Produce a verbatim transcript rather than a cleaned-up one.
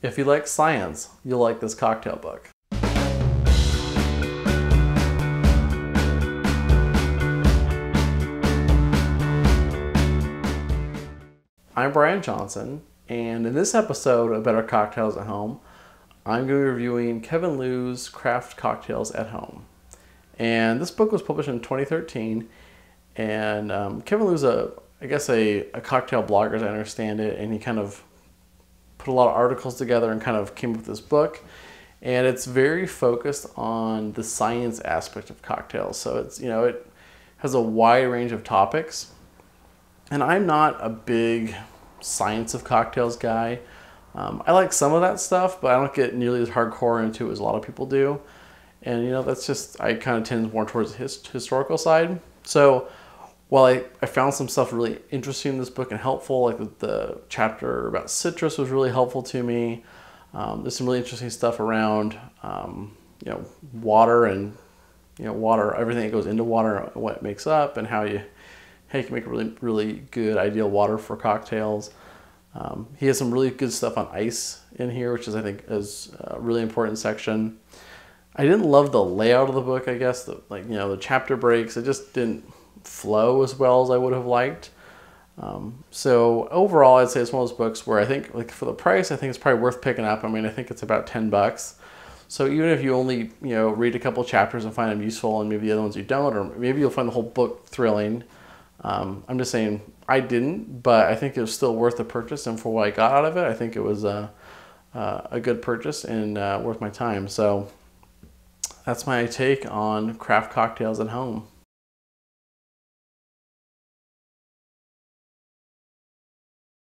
If you like science, you'll like this cocktail book. I'm Brian Johnson, and in this episode of Better Cocktails at Home, I'm going to be reviewing Kevin Liu's Craft Cocktails at Home. And this book was published in twenty thirteen, and um, Kevin Liu's a, I guess, a, a cocktail blogger, as I understand it, and he kind of put a lot of articles together and kind of came up with this book. And it's very focused on the science aspect of cocktails. So it's, you know, it has a wide range of topics. And I'm not a big science of cocktails guy. Um, I like some of that stuff, but I don't get nearly as hardcore into it as a lot of people do. And you know, that's just, I kind of tend more towards the his, historical side. So while I, I found some stuff really interesting in this book and helpful, like the, the chapter about citrus was really helpful to me. Um, there's some really interesting stuff around, um, you know, water and, you know, water, everything that goes into water, what it makes up and how you, how you can make a really, really good ideal water for cocktails. Um, he has some really good stuff on ice in here, which is, I think, is a really important section. I didn't love the layout of the book, I guess, the, like, you know, the chapter breaks, it just didn't flow as well as I would have liked. Um, so overall, I'd say it's one of those books where I think, like, for the price, I think it's probably worth picking up. I mean, I think it's about ten bucks. So even if you only, you know, read a couple chapters and find them useful and maybe the other ones you don't, or maybe you'll find the whole book thrilling. Um, I'm just saying I didn't, but I think it was still worth the purchase. And for what I got out of it, I think it was a, a good purchase and uh, worth my time. So that's my take on Craft Cocktails at Home.